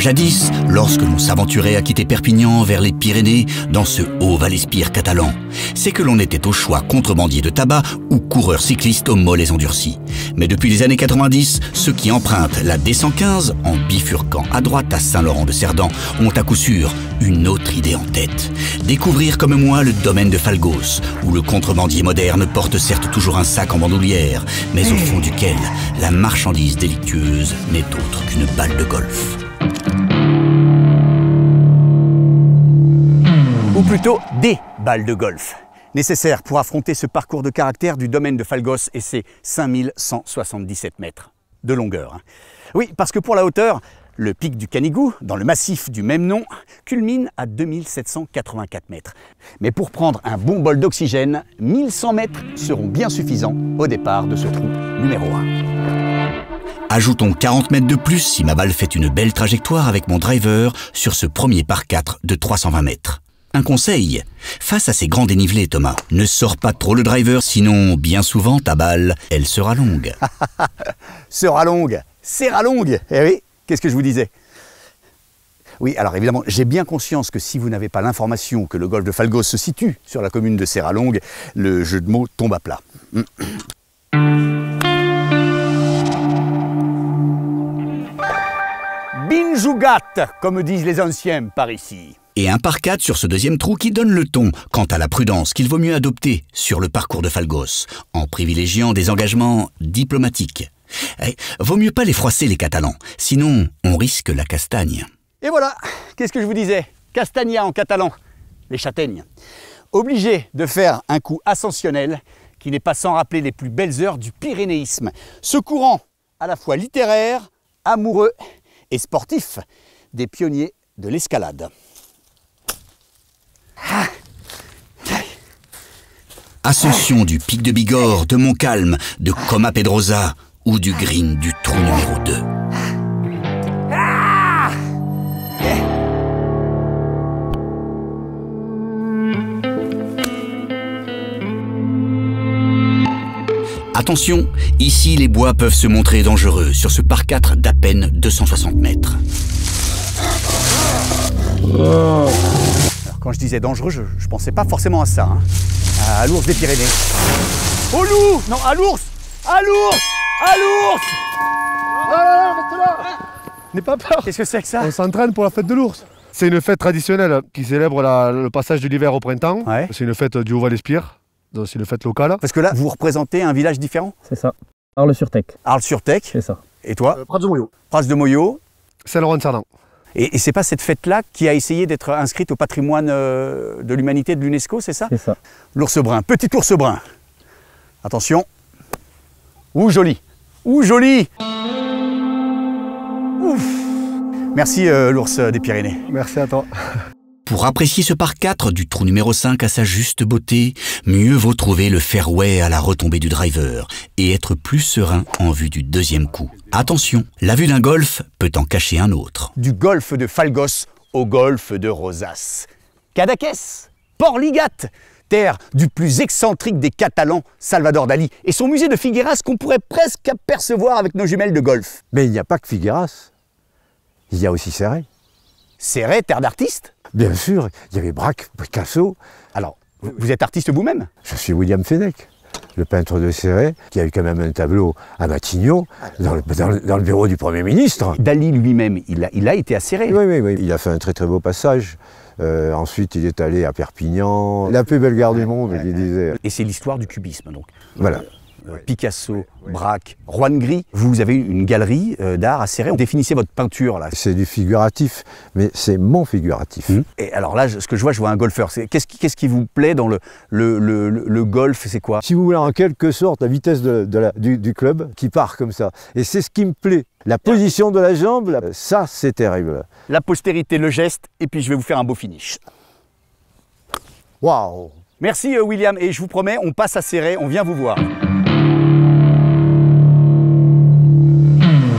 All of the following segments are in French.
Jadis, lorsque l'on s'aventurait à quitter Perpignan vers les Pyrénées, dans ce haut Vallespir catalan, c'est que l'on était au choix contrebandier de tabac ou coureur cycliste aux mollets endurcis. Mais depuis les années 90, ceux qui empruntent la D115 en bifurquant à droite à Saint-Laurent-de-Cerdans ont à coup sûr une autre idée en tête. Découvrir comme moi le domaine de Falgos, où le contrebandier moderne porte certes toujours un sac en bandoulière, mais au fond duquel la marchandise délictueuse n'est autre qu'une balle de golf. Ou plutôt des balles de golf, nécessaires pour affronter ce parcours de caractère du domaine de Falgos et ses 5177 mètres de longueur. Oui, parce que pour la hauteur, le pic du Canigou, dans le massif du même nom, culmine à 2784 mètres. Mais pour prendre un bon bol d'oxygène, 1100 mètres seront bien suffisants au départ de ce trou numéro 1. Ajoutons 40 mètres de plus si ma balle fait une belle trajectoire avec mon driver sur ce premier par 4 de 320 mètres. Un conseil, face à ces grands dénivelés, Thomas, ne sors pas trop le driver, sinon, bien souvent, ta balle, elle sera longue. Sera longue, Serra Longue. Eh oui, qu'est-ce que je vous disais? Oui, alors évidemment, j'ai bien conscience que si vous n'avez pas l'information que le golfe de Falgos se situe sur la commune de Serra Longue, le jeu de mots tombe à plat. Binjougat, comme disent les anciens par ici. Et un par 4 sur ce deuxième trou qui donne le ton quant à la prudence qu'il vaut mieux adopter sur le parcours de Falgos, en privilégiant des engagements diplomatiques. Eh, vaut mieux pas les froisser les Catalans, sinon on risque la castagne. Et voilà, qu'est-ce que je vous disais? Castagna en catalan, les châtaignes. Obligé de faire un coup ascensionnel qui n'est pas sans rappeler les plus belles heures du pyrénéisme, ce courant à la fois littéraire, amoureux et sportif des pionniers de l'escalade. Ascension du pic de Bigorre, de Montcalm, de Coma Pedrosa ou du green du trou numéro 2. Attention, ici les bois peuvent se montrer dangereux sur ce par 4 d'à peine 260 mètres. Alors, quand je disais dangereux, je pensais pas forcément à ça, hein. À l'ours des Pyrénées. Au loup! Non, à l'ours! À l'ours! À l'ours! N'aie pas peur! Qu'est-ce que c'est que ça? On s'entraîne pour la fête de l'ours. C'est une fête traditionnelle qui célèbre le passage de l'hiver au printemps. Ouais. C'est une fête du haut Vallespir. C'est une fête locale. Parce que là, vous représentez un village différent? C'est ça. Arles-sur-Tech. Arles-sur-Tech. C'est ça. Et toi? Prats-de-Mollo. Prats-de-Mollo. Saint-Laurent-de-Cerdans. Et c'est pas cette fête-là qui a essayé d'être inscrite au patrimoine de l'humanité de l'UNESCO, c'est ça? C'est ça. L'ours brun. Petit ours brun. Attention. Ouh, joli. Ouh, joli. Ouf. Merci l'ours des Pyrénées. Merci à toi. Pour apprécier ce par 4 du trou numéro 5 à sa juste beauté, mieux vaut trouver le fairway à la retombée du driver et être plus serein en vue du deuxième coup. Attention, la vue d'un golf peut en cacher un autre. Du golfe de Falgos au golfe de Rosas. Cadaqués, Port Lligat, terre du plus excentrique des Catalans, Salvador Dali, et son musée de Figueres qu'on pourrait presque apercevoir avec nos jumelles de golf. Mais il n'y a pas que Figueres, il y a aussi Serré. Céret, terre d'artiste? Bien sûr, il y avait Braque, Picasso. Alors, vous êtes artiste vous-même? Je suis William Fenech, le peintre de Céret, qui a eu quand même un tableau à Matignon, dans le bureau du Premier ministre. Dali lui-même, il a été à Serré. Oui, oui, oui. Il a fait un très très beau passage. Ensuite, il est allé à Perpignan, la plus belle gare du monde, il disait. Et c'est l'histoire du cubisme, donc. Voilà. Picasso, oui, oui. Braque, Juan Gris. Vous avez une galerie d'art à Serré. Définissez votre peinture là. C'est du figuratif, mais c'est mon figuratif. Et alors là, ce que je vois un golfeur. Qu'est-ce qui vous plaît dans le golf? C'est quoi? Si vous voulez, en quelque sorte, la vitesse du club qui part comme ça. Et c'est ce qui me plaît. La position de la jambe, ça c'est terrible. La postérité, le geste, et puis je vais vous faire un beau finish. Waouh! Merci William, et je vous promets, on passe à Serré, on vient vous voir.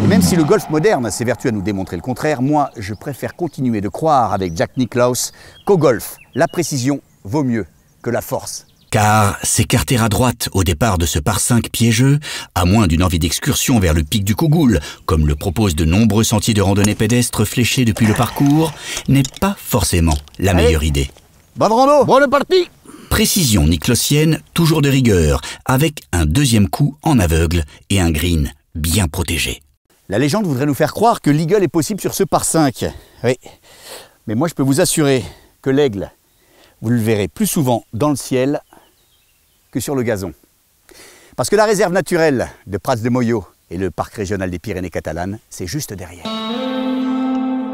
Même si le golf moderne a ses vertus à nous démontrer le contraire, moi, je préfère continuer de croire avec Jack Nicklaus qu'au golf, la précision vaut mieux que la force. Car s'écarter à droite au départ de ce parcinq piégeux, à moins d'une envie d'excursion vers le pic du Cougoul, comme le proposent de nombreux sentiers de randonnée pédestre fléchés depuis le parcours, n'est pas forcément la meilleure idée. Bonne rando, bonne partie. Précision nicklausienne, toujours de rigueur, avec un deuxième coup en aveugle et un green bien protégé. La légende voudrait nous faire croire que l'eagle est possible sur ce parcinq. Oui, mais moi je peux vous assurer que l'aigle, vous le verrez plus souvent dans le ciel que sur le gazon. Parce que la réserve naturelle de Prats-de-Mollo et le parc régional des Pyrénées catalanes, c'est juste derrière.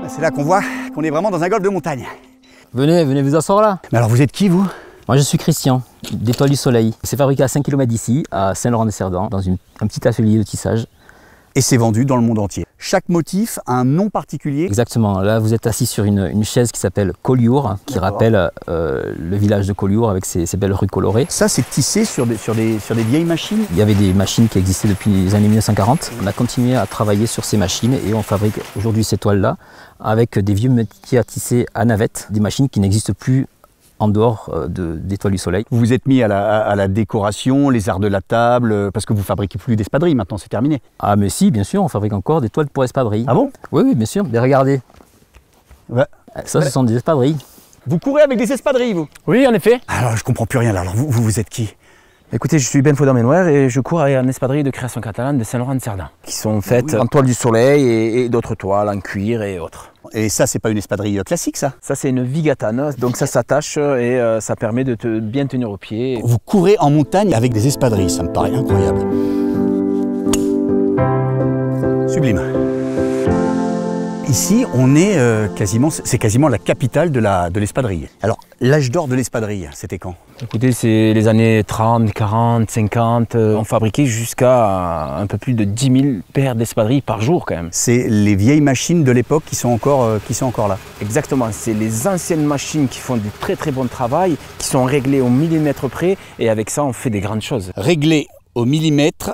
C'est là qu'on voit qu'on est vraiment dans un golfe de montagne. Venez, venez vous asseoir là. Mais alors vous êtes qui vous ? Moi je suis Christian, des Toiles du Soleil. C'est fabriqué à 5 km d'ici, à Saint-Laurent-de-Cerdans, dans un petit atelier de tissage. Et c'est vendu dans le monde entier. Chaque motif a un nom particulier. Exactement, là vous êtes assis sur une chaise qui s'appelle Collioure, qui rappelle le village de Collioure avec ses belles rues colorées. Ça c'est tissé sur des vieilles machines. Il y avait des machines qui existaient depuis les années 1940. On a continué à travailler sur ces machines et on fabrique aujourd'hui ces toiles-là avec des vieux métiers à tisser à navette, des machines qui n'existent plus en dehors des Toiles du Soleil. Vous vous êtes mis à la décoration, les arts de la table, parce que vous ne fabriquez plus d'espadrilles maintenant, c'est terminé. Ah mais si, bien sûr, on fabrique encore des toiles pour espadrilles. Ah bon? Oui, oui, bien sûr. Mais regardez, ouais. Ça, ouais. Ce sont des espadrilles. Vous courez avec des espadrilles, vous? Oui, en effet. Alors, je comprends plus rien, là. Alors, vous êtes qui? Écoutez, je suis Ben Fodor-Ménoir et je cours avec un espadrille de création catalane de Saint-Laurent-de-Cerdans, qui sont faites en toile du soleil et d'autres toiles en cuir et autres. Et ça, c'est pas une espadrille classique, ça? Ça, c'est une Vigatanos, donc ça s'attache et ça permet de bien tenir au pied. Vous courez en montagne avec des espadrilles, ça me paraît incroyable. Sublime. Ici, on est c'est quasiment la capitale de l'espadrille. Alors, l'âge d'or de l'espadrille, c'était quand? Écoutez, c'est les années 30, 40, 50. On fabriquait jusqu'à un peu plus de 10 000 paires d'espadrilles par jour, quand même. C'est les vieilles machines de l'époque qui sont encore là. Exactement, c'est les anciennes machines qui font du très très bon travail, qui sont réglées au millimètre près, et avec ça, on fait des grandes choses. Réglées au millimètre.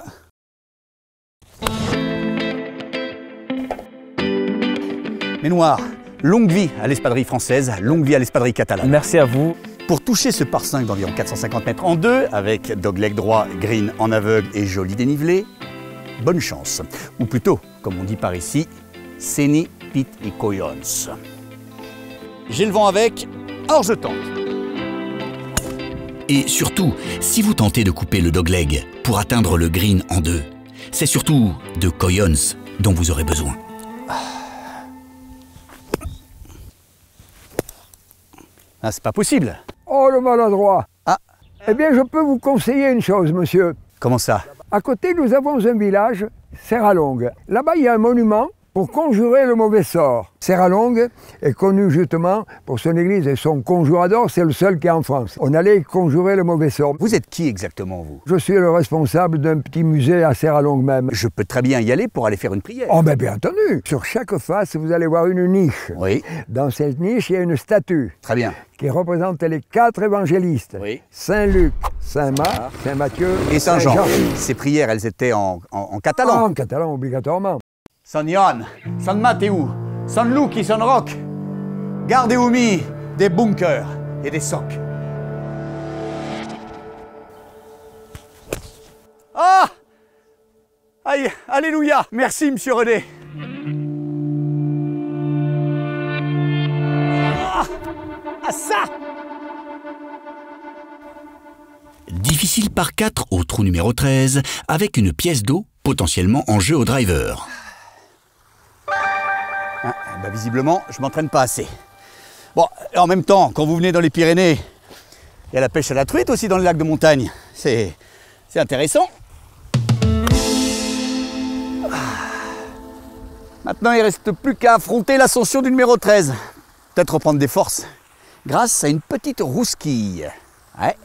Ménoir, longue vie à l'espadrille française, longue vie à l'espadrille catalane. Merci à vous. Pour toucher ce parcinq d'environ 450 mètres en deux, avec dogleg droit, green en aveugle et joli dénivelé, bonne chance. Ou plutôt, comme on dit par ici, seni pit y coyons. J'ai le vent avec, alors je tente. Et surtout, si vous tentez de couper le dogleg pour atteindre le green en deux, c'est surtout de coyons dont vous aurez besoin. Ah, c'est pas possible. Oh, le maladroit. Ah. Eh bien, je peux vous conseiller une chose, monsieur. Comment ça? À côté, nous avons un village, Serra Longue. Là-bas, il y a un monument pour conjurer le mauvais sort. Serra Longue est connue justement pour son église et son conjurador, c'est le seul qui est en France. On allait conjurer le mauvais sort. Vous êtes qui exactement, vous? Je suis le responsable d'un petit musée à Serra Longue même. Je peux très bien y aller pour aller faire une prière. Oh, ben bien entendu. Sur chaque face, vous allez voir une niche. Oui. Dans cette niche, il y a une statue. Très bien. Qui représente les 4 évangélistes, oui. Saint-Luc, Saint-Marc, Saint-Matthieu et Saint-Jean. Ces prières, elles étaient en catalan. En catalan, obligatoirement. San Juan, San Mateu, San Luc et San Roch. Gardez-vous mis des bunkers et des socs. Ah! Aïe, alléluia! Merci, monsieur René. Ah ça! Difficile par 4 au trou numéro 13, avec une pièce d'eau potentiellement en jeu au driver. Ah, bah visiblement, je m'entraîne pas assez. Bon, en même temps, quand vous venez dans les Pyrénées, il y a la pêche à la truite aussi dans le lac de montagne. C'est intéressant. Maintenant, il ne reste plus qu'à affronter l'ascension du numéro 13. Peut-être reprendre des forces. Grâce à une petite rousquille. Ouais.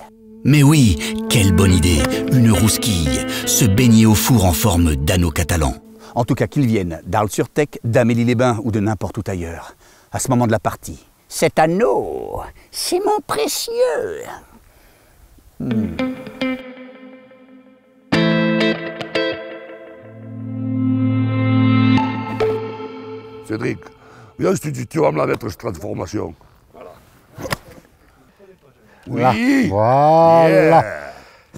Mais oui, quelle bonne idée, une rousquille, se baigner au four en forme d'anneau catalan. En tout cas, qu'ils viennent d'Arles-sur-Tech, d'Amélie-les-Bains ou de n'importe où ailleurs. À ce moment de la partie, cet anneau, c'est mon précieux. Cédric, viens, tu vas me la mettre, cette transformation. Oui. Voilà. Yeah.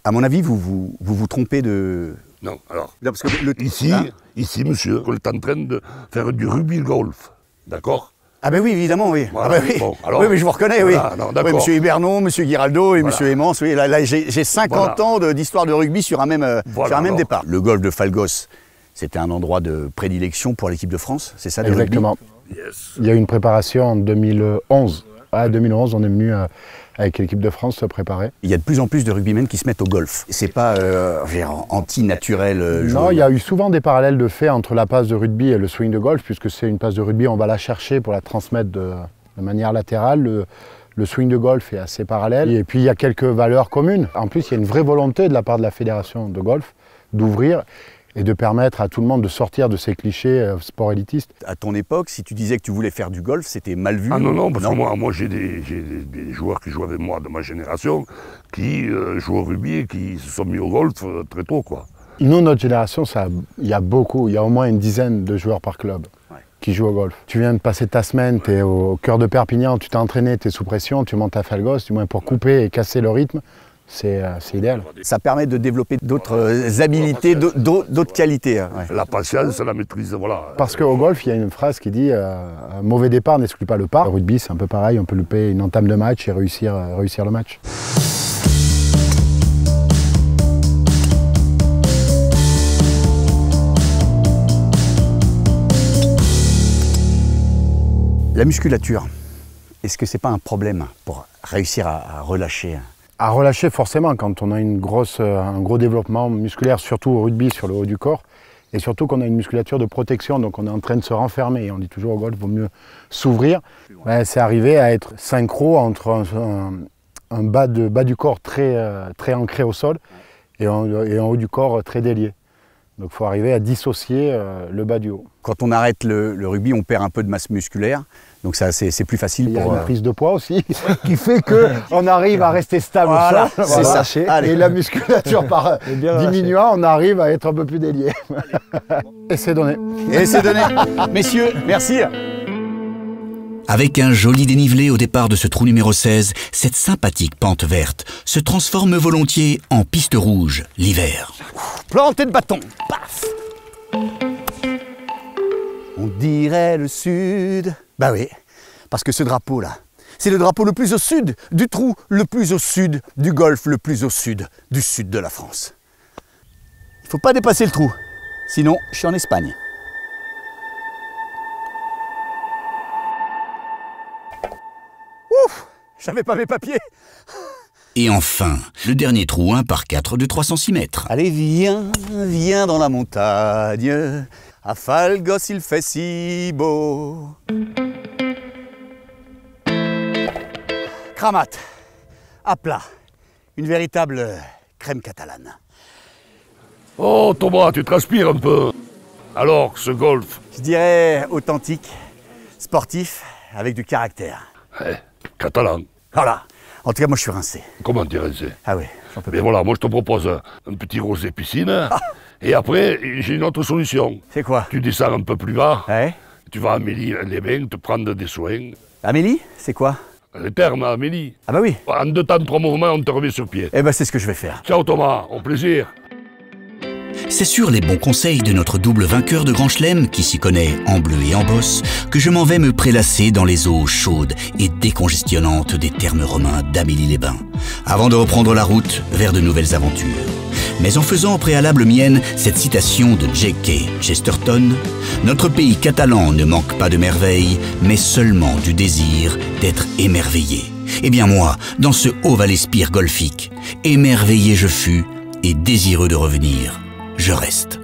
À mon avis, vous trompez de... Non, alors... Là, parce que ici, monsieur, on est en train de faire du rugby golf, d'accord? Ah ben oui, évidemment, oui. Voilà, ah ben oui. Bon, alors, oui, mais je vous reconnais, voilà, oui. Non, oui. Monsieur Hibernon, monsieur Giraldo et voilà. Monsieur Aimance, oui. Là, j'ai 50 voilà. ans d'histoire de rugby sur un même, voilà, sur un même départ. Le golf de Falgos, c'était un endroit de prédilection pour l'équipe de France, c'est ça? Exactement. Yes. Il y a eu une préparation en 2011. À 2011, on est venu avec l'équipe de France se préparer. Il y a de plus en plus de rugbymen qui se mettent au golf. C'est pas anti-naturel. Non, il y a eu souvent des parallèles de fait entre la passe de rugby et le swing de golf, puisque c'est une passe de rugby, on va la chercher pour la transmettre de manière latérale. Le swing de golf est assez parallèle. Et puis il y a quelques valeurs communes. En plus, il y a une vraie volonté de la part de la fédération de golf d'ouvrir et de permettre à tout le monde de sortir de ces clichés sport élitistes. À ton époque, si tu disais que tu voulais faire du golf, c'était mal vu? Ah non, non, parce que moi j'ai des joueurs qui jouent avec moi de ma génération, qui jouent au rugby et qui se sont mis au golf très tôt, quoi. Nous, notre génération, il y a au moins une dizaine de joueurs par club qui jouent au golf. Tu viens de passer ta semaine, tu es au cœur de Perpignan, tu t'es entraîné, tu es sous pression, tu montes à Falgos, du moins pour couper et casser le rythme. C'est idéal. Ça permet de développer d'autres habilités, d'autres qualités. Ouais. La patience, la maîtrise, voilà. Parce qu'au golf, il y a une phrase qui dit « un mauvais départ n'exclut pas le par ». Au rugby, c'est un peu pareil, on peut louper une entame de match et réussir le match. La musculature, est-ce que c'est pas un problème pour réussir à relâcher? À relâcher forcément quand on a un gros développement musculaire, surtout au rugby, sur le haut du corps, et surtout qu'on a une musculature de protection, donc on est en train de se renfermer, et on dit toujours au golf, vaut mieux s'ouvrir. Ouais, c'est arrivé à être synchro entre un bas du corps très ancré au sol et un haut du corps très délié. Donc il faut arriver à dissocier le bas du haut. Quand on arrête le rugby, on perd un peu de masse musculaire, donc c'est plus facile. Il y a une prise de poids aussi, qui fait qu'on arrive à rester stable au sol, voilà. Et la musculature par diminuant, on arrive à être un peu plus délié. Et c'est donné. Et c'est donné. Messieurs, merci. Avec un joli dénivelé au départ de ce trou numéro 16, cette sympathique pente verte se transforme volontiers en piste rouge l'hiver. Planté de bâton, paf. On dirait le sud. Bah oui, parce que ce drapeau-là, c'est le drapeau le plus au sud du trou, le plus au sud du golfe, le plus au sud de la France. Il ne faut pas dépasser le trou, sinon je suis en Espagne. Ouf, j'avais pas mes papiers. Et enfin, le dernier trou 1 par 4 de 306 mètres. Allez, viens, viens dans la montagne, à Falgos il fait si beau. Cramat, à plat, une véritable crème catalane. Oh Thomas, tu transpires un peu. Alors, ce golf? Je dirais authentique, sportif, avec du caractère. Ouais, catalan. Voilà. En tout cas, moi, je suis rincé. Comment t'es rincé? Ah oui, j'en peux plus. Mais voilà, moi, je te propose un petit rosé piscine. Ah. Et après, j'ai une autre solution. C'est quoi? Tu descends un peu plus bas. Ouais. Tu vas à Amélie-les-Bains te prendre des soins. Amélie? C'est quoi? Les termes, Amélie. Ah bah oui. En 2 temps, 3 mouvements, on te remet sur pied. Eh ben, c'est ce que je vais faire. Ciao, Thomas. Au plaisir. C'est sur les bons conseils de notre double vainqueur de Grand Chelem, qui s'y connaît en bleu et en bosse, que je m'en vais me prélasser dans les eaux chaudes et décongestionnantes des thermes romains d'Amélie-les-Bains, avant de reprendre la route vers de nouvelles aventures. Mais en faisant au préalable mienne cette citation de J.K. Chesterton, « Notre pays catalan ne manque pas de merveilles, mais seulement du désir d'être émerveillé. » Eh bien moi, dans ce haut Vallespir golfique, émerveillé je fus et désireux de revenir, je reste.